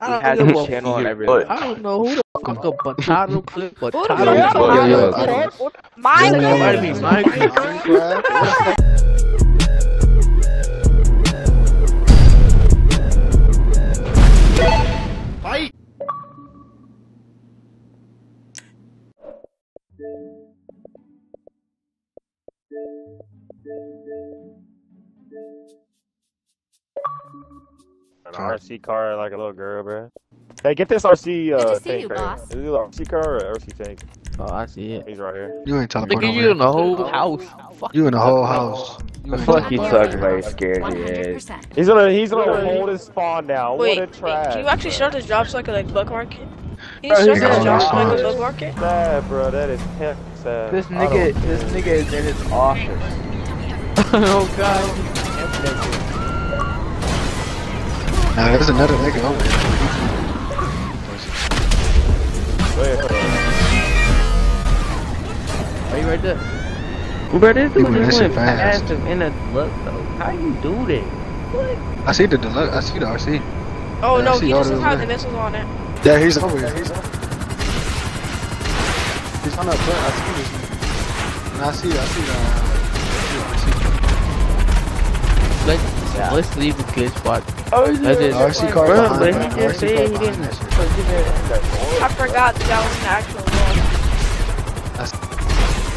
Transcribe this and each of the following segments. I don't know channel on everything. I don't know who the fuck a Patoclips, but Minecraft. An RC car like a little girl, bro. Hey, get this RC tank right here. Is it an RC car or an RC tank? Oh, I see it. He's right here. You ain't talking about it. You in the whole house. You in the whole house. The fuck you talking about? You scared he is. He's gonna hold his spawn now. Wait, what a trash. Wait, can you actually shut this drop so I can like book market? Can you shut this drop so I can book market? Nah, bro, that is heck sad. This nigga is in his office. Oh god. There's another nigga over here. Wait, hold on. Are you right there? Bro, this dude just went past him in a look though. How you do that? What? I see the deluxe. I see the RC. Oh no, he just had the missiles on it. Yeah, he's over here. He's on that front. I see this. And I see the RC. Yeah. Let's leave the good spot. Oh, RC car. But he just said he didn't. I forgot that, was an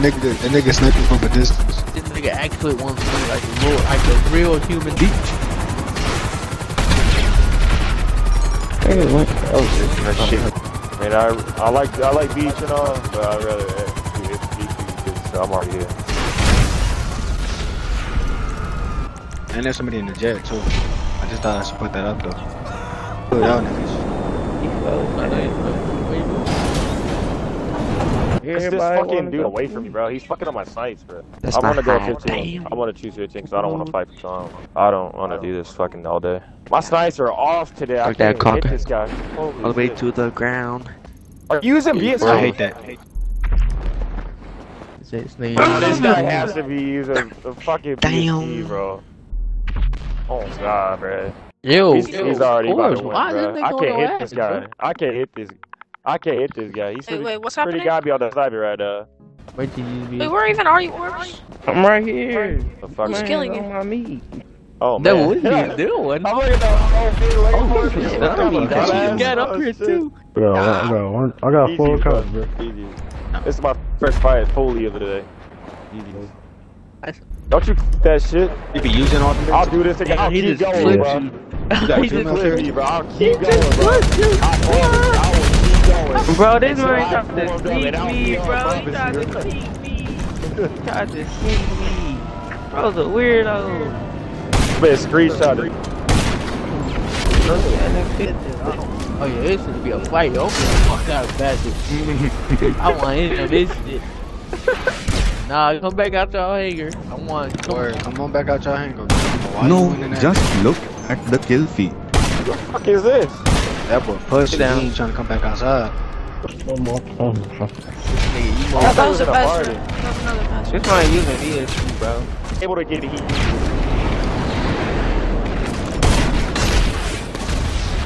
actual one. That nigga sniping from a distance. This nigga actually wants to be like a real human being. Oh shit! Man, I like beach and all, but I'd rather beach. So I'm already here. And there's somebody in the jet too. I just thought I should put that up though. Y'all niggas. This fucking dude away from me, bro. He's fucking on my sights, bro. I wanna go 15. I wanna choose 15 because I don't wanna fight for Sean. I don't wanna do this fucking all day. My sights are off today. I can't hit this guy. Holy all the way to the ground. Use him, BSD. I hate that. This guy has to be using the fucking BSD, bro. Oh god, bro. Yo, he's already about to win, bro. I can't hit this guy. I can't hit this guy. He's wait, what's happening? Pretty guy be on the side right now. Wait, where even are you, Orbs? I'm right here. Who's killing you? Oh man. What are you doing? I'm looking at the whole thing. She's got up here too. Bro, I got full coverage, bro. Easy. This is my first fight fully of the day. Easy. Don't you that shit? You be using all this. I'll do this again. I'll keep going, bro. You just flip me, bro. I'll keep going, bro. I will keep going. Bro, this man tried to sneak me, bro. He tried to sneak me. He tried to sneak me. Bro's a weirdo. But screenshot it. Oh yeah, this is gonna be a fight. Don't get the fuck out of that. I want any of this shit. Nah, come back out y'all hanger. Come on back out y'all hanger. No, just look at the kill feed. What the fuck is this? That boy pushed down trying to come back outside. One more. That was a bastard. That was another bastard. This might use an ESP, bro. Able to get heat.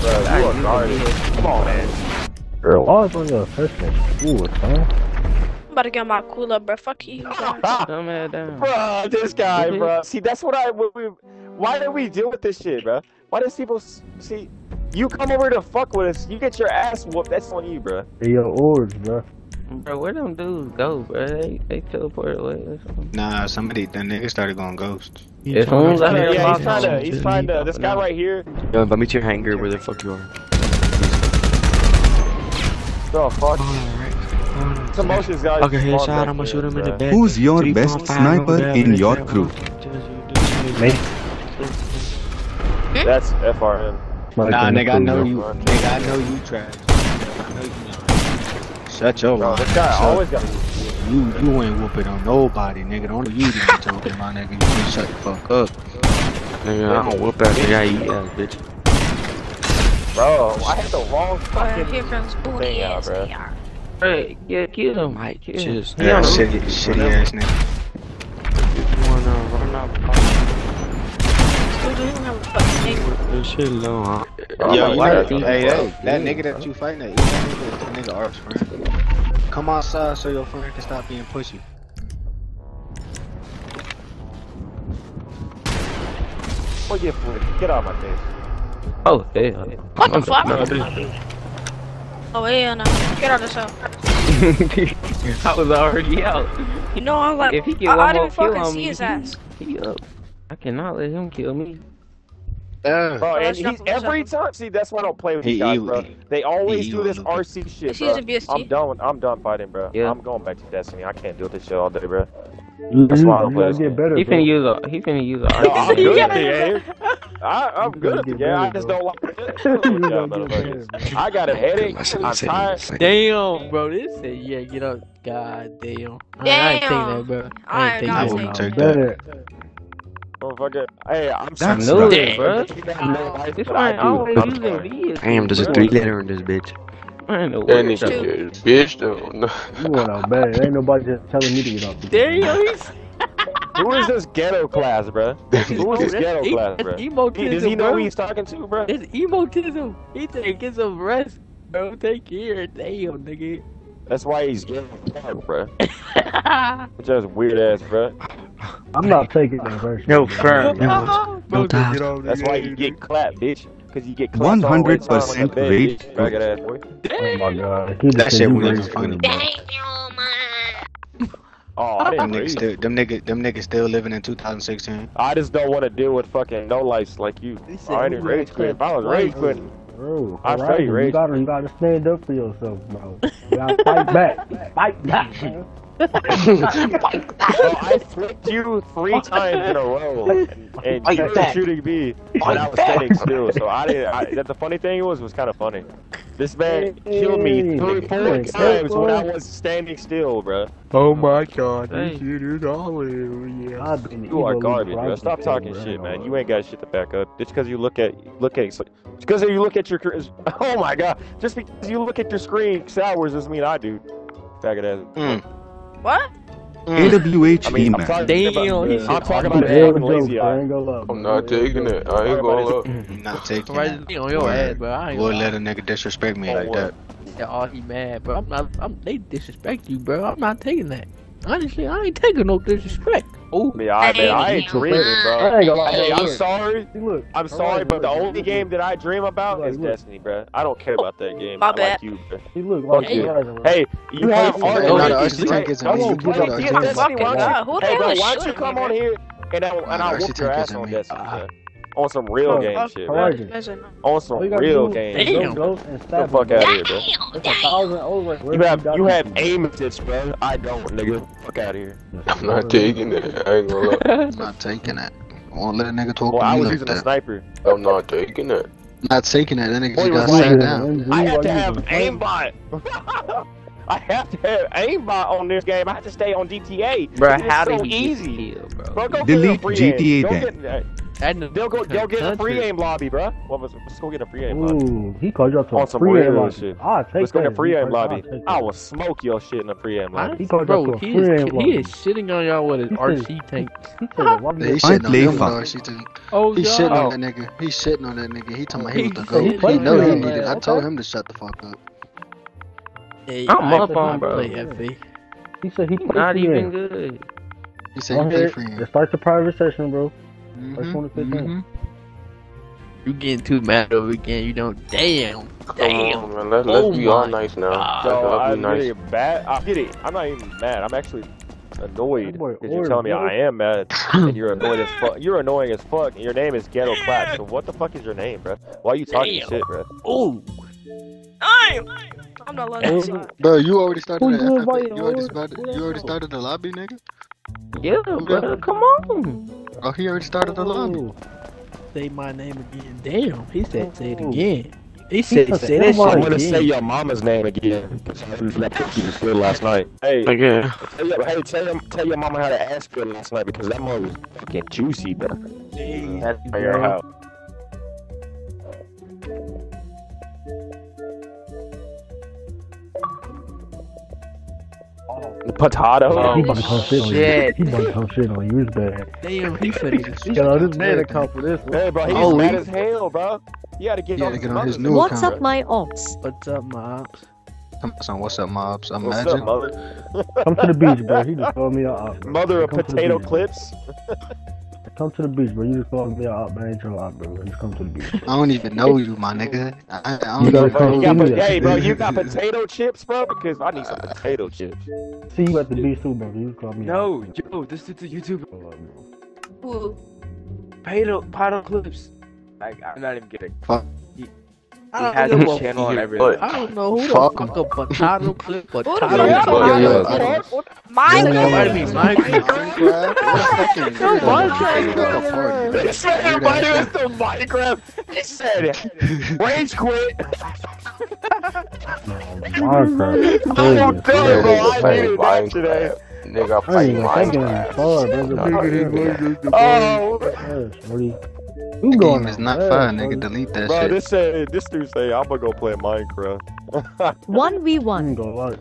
Bro, you are guarded. Come on, man. Girl, I was on your first one. Ooh, huh? I'm about to get my cool up, bro. Fuck you. Bro, this guy, bro. See, that's what why do we deal with this shit, bro? Why does people see? You come over to fuck with us, you get your ass whooped. That's on you, bro. Hey, your orbs, bro. Bro, where them dudes go, bro? They teleported away or something. Nah, that nigga started going ghost. Yeah, he's trying to. This guy right here. Yo, let me to your hangar where the fuck you are. Oh fuck. Emotions, guys. Okay, headshot. I'm gonna shoot him in the back. Who's your best sniper in your crew? Me. That's FRM. Nah, nigga, I know you. Nigga, I know you trash. Shut your mouth. This guy always got you ain't whooping on nobody, nigga. Only you to be talking, my nigga. You can shut the fuck up. Nigga, I don't whoop that nigga. Eat ass, bitch. Bro, I hit the wrong fucking thing out, bro. Hey, yeah, kill him, Mike. Cheers. Yeah, shitty ass nigga. Run up. Still doesn't have a fucking angle. This shit low, huh? Yo, you know, that nigga that you fighting, that nigga Arch, friend. Come outside so your friend can stop being pushy. Oh, yeah, boy. Get out of my face. Oh, damn. What the fuck? Oh, yeah, no. Get out of this house. I was already out. You know, I'm like, if he get one more kill on me, he up. I cannot let him kill me. Bro, and he's every time. See, that's why I don't play with these guys, bro. They always do this RC shit, bro. I'm done fighting, bro. Yeah. I'm going back to Destiny. I can't deal with this shit all day, bro. That's why I don't play. He finna use a. He finna use a RC. I'm good at the game. I just don't like it. I got a headache. I'm tired. Damn, bro. This is get up. God damn. I ain't think that, bro. I wouldn't take that. Motherfucker. Hey, I'm so dead, bro. This man always using these. Damn, there's a 3-letter in this bitch. I ain't no way. That nigga is bitch, though. No. You went out bad. Ain't nobody just telling me to get off the game. Who is this ghetto class, bro? Who is this ghetto class, bro? Emotism, does he know who he's talking to, bro? It's emotism. He said, get some rest, bro. Take care. Damn, nigga. That's why he's giving up, bro. Just weird ass, bro. I'm not taking that version. No, firm. No time. That's why you get clapped, bitch. Cause you get clapped. 100% rage. Ragged ass boy. Oh my god. That shit was funny, bro. Oh, them niggas still living in 2016. I just don't want to deal with fucking no lights like you. I ain't rage quit. If I was rage quitting. Bro, I say you gotta stand up for yourself, bro. You gotta fight back. Fight back, man. Fight back. Bro, I flipped you 3 times in a row, and you were shooting me, and I was standing still. So I didn't. The funny thing was kind of funny. This man killed me 3 times when I was standing still, bro. Oh my god, you are garbage, bro. Stop talking shit, man. You ain't got shit to back up. Just because you look at your oh my god, just because you look at your screen sours doesn't mean I do. Faggot ass. What? AWH, I mean, I'm talking about it. I'm talking about it. I'm not taking it. I ain't going up. I'm not taking it. On your head, bro. I ain't gonna let a nigga disrespect me like that. Yeah, all he mad, bro. They disrespect you, bro. I'm not taking that. Honestly, I ain't taking no disrespect. Oh, yeah, I ain't dreaming, bro. Hey, I'm sorry. I'm sorry, but the only game that I dream about is Destiny, bro. I don't care about that game. I like you, bro. Fuck you. Hey, you have art. Why don't you come on here and I'll whoop your ass on Destiny, bro. On some real game shit, bro. On some real game. Damn. Get the fuck out of here, bro. It's 1,000 over. You have aim assist, bro. I don't, nigga. Fuck out of here. I'm not taking it. I ain't gonna lie. I'm not taking it. I won't let a nigga talk to me like that. Well, I was using a sniper. I'm not taking it. Not taking it. That nigga just got sat down. I have to have aimbot. I have to have aimbot on this game. I have to stay on GTA. Bro, how do you easy, bro? Delete GTA then. They'll get a free aim lobby, bro. Let's go get a free aim lobby. Ooh, he called you up to a free aim lobby. Let's go get a free aim lobby. I will smoke your shit in a free aim lobby. Bro, he is shitting on y'all with his RC tank. He's shitting on him with RC tank. He's shitting on that nigga. He's shitting on that nigga. He told me he was the GOAT. He know he needed. I told him to shut the fuck up. I'm up on, bro. He said he's not even good. He said he paid for you. Start the private session, bro. You getting too mad over again? You don't. Damn. On, man. Let's be all nice now. So I'm really bad. I get it. I'm not even mad. I'm actually annoyed because you're telling me I am mad and you're annoyed as fuck. You're annoying as fuck. And your name is Ghetto Clap. So what the fuck is your name, bro? Why are you talking shit, bro? Ooh. I'm not letting it. Bro, you already started. You already started the lobby, nigga. Yeah, bro. Come on. Oh, he already started the lobby. Say my name again. Damn, he said say it again. He said that shit. I want to say your mama's name again. Last night. Hey, tell your mama how to ask for last night because that mom was fucking juicy, bro. That's your house. Potato? Oh, shit. He don't come shit on you, bad. Damn, he finna. Yo, this man to come for this one. Hey, bro, he's mad as hell, bro. You gotta get on his new account. What's up, my ops? What's up, my ops? Son, what's up, mobs? I'm Imagine. Come to the beach, bro. He just called me out. Mother of potato clips. Come to the beach, bro. You just called me out, man. Ain't your out, bro. Just come to the beach. I don't even know you, my nigga. I don't know you. Hey, bro, you got potato chips, bro? Because I need some potato chips. See you at the beach too, bro. You just called me out. No, yo, this dude's a YouTuber. Who? Patoclips. Like, I'm not even kidding. Fuck. He has a channel and everything. I don't know who the fuck a potato clip, but Minecraft. They said everybody was still Minecraft. They said it. Rage quit. Minecraft. I don't feel it, bro. I needed that today. Nigga, playing Minecraft. The game is not fun, nigga. Delete that shit. This dude say, I'm gonna go play Minecraft. 1v1. 1v1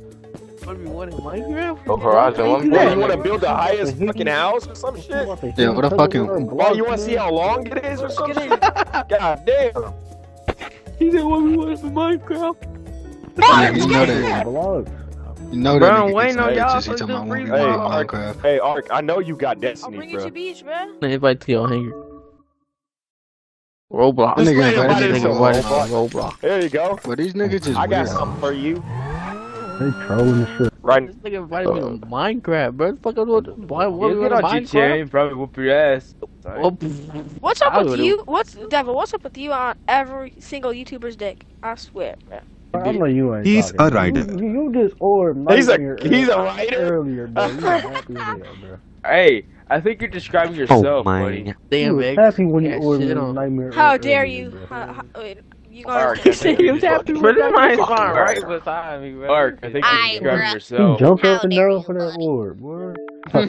in Minecraft? Oh, Horizon 1v1. You wanna build the highest fucking house or some shit? Yeah, what the fucking... Bro, you wanna see how long it is or something? God damn. He said 1v1 for Minecraft. Nigga, you know that. You know bro, wait no y'all for the free Minecraft. Hey, Ark, I know you got Destiny, bro. I'll bring you to beach, man. Everybody to your hanger. Roblox. Roblox. There you go. But these niggas just I got something for you. They trolling the shit. Right. This nigga invited me to Minecraft, bro. Fuck up what you get on GTA and probably whoop your ass. What's up with you? What's Devin, what's up with you on every single YouTuber's dick? I swear, man. I know you ain't a writer. You just ordered my He's a writer? Earlier, bro. You happy video, bro. Hey, I think you're describing yourself, buddy. Damn, man. Happy when you ordered Nightmare. How dare you? You gotta say he was happy with that. Ark, I think you're describing yourself. You jumped up and down for that award, boy. You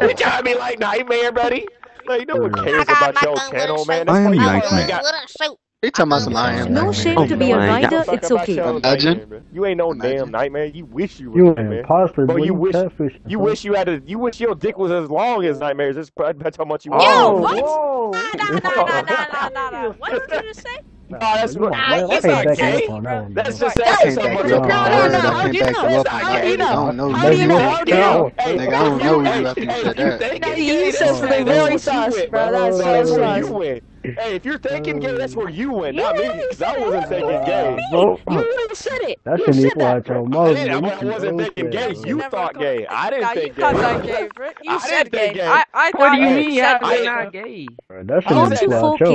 trying to be like Nightmare, buddy? Like, no one cares about your channel, man. I am Nightmare. They talking about some iron. No shame to be a writer, it's okay. Imagine. You ain't no damn Nightmare. You wish you were an imposter, bro. You wish you had a. You wish your dick was as long as Nightmare's. That's how much you. Yo, what? Nah. What did you just say? No, that's not gay. That's just asking someone. How do you know? I don't know you after you said that. You said something very sus, bro. That's sus. Hey, if you're thinking gay, that's where you went, not me, because I wasn't thinking gay. You really said it. That's an equal I wasn't thinking gay. You thought gay. I didn't think gay. You thought gay, bro. You said gay. What do you mean? I'm not gay. That's an equal I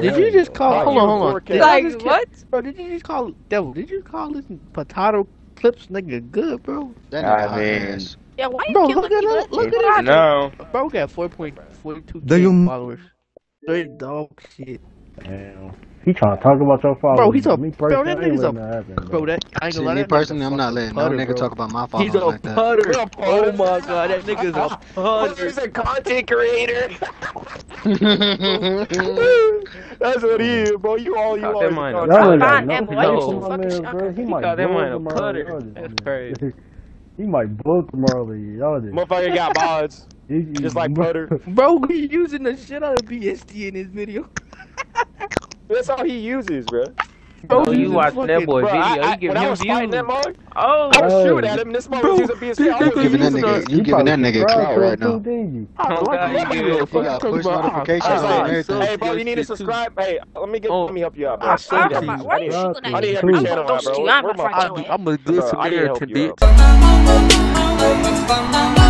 Did you just call? Hold on. Like what? Bro, did you just call devil? Did you call this potato clips nigga good, bro? I mean. Yeah, why you keep looking at that? Look at that. No. Bro got 4.42k followers. Straight dog shit. Damn. He trying to talk about your followers. Bro, he's a me personally. Bro, that nigga's a bro. That I ain't gonna lie. Me personally, I'm not letting no nigga talk about my followers like that. He's a putter. Oh my god, that nigga's a putter. He's a content creator. That's what he is, bro. You all. He got that man a putter. That's crazy. He might blow tomorrow. Y'all did. Motherfucker got mods. Just like butter. Bro, he using the shit out of BSD in his video. That's all he uses, bro. Bro, you watch that boy video, you giving him views. Oh, I was shooting at him, this boy was using BSD. You giving that nigga a clout right now. Hey, bro, you need to subscribe. Hey, let me help you out, bro. I need every channel out, bro. I'm a good Samaritan, bitch.